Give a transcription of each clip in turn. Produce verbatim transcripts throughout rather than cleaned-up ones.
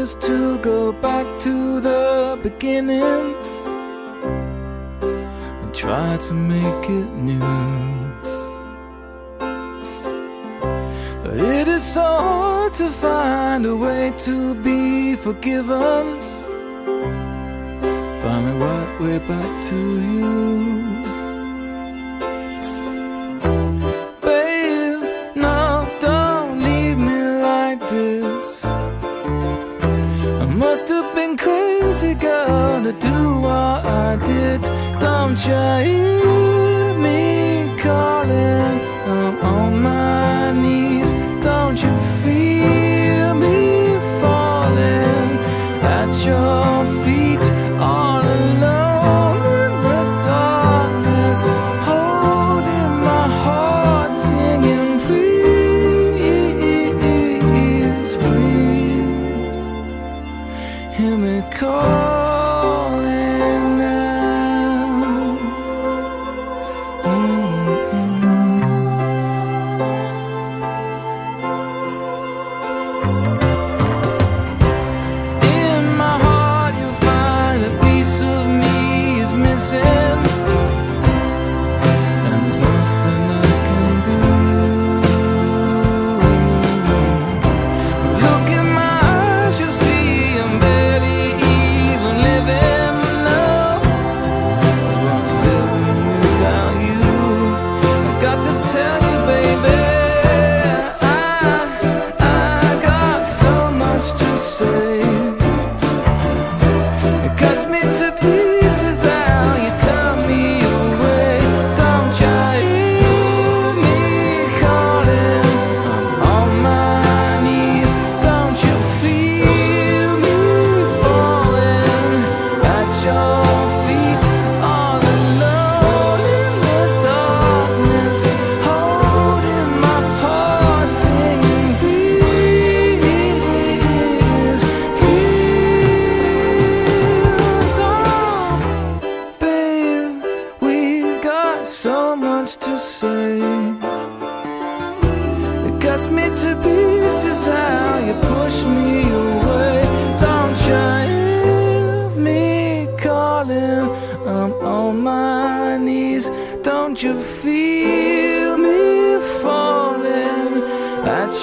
is to go back to the beginning and try to make it new. But it is so hard to find a way to be forgiven. Find me right way back to you. To do what I did, don't you hear me calling? I'm on my knees, don't you feel me falling at your feet, all alone in the darkness, holding my heart, singing please, please, hear me call.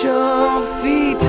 Your feet.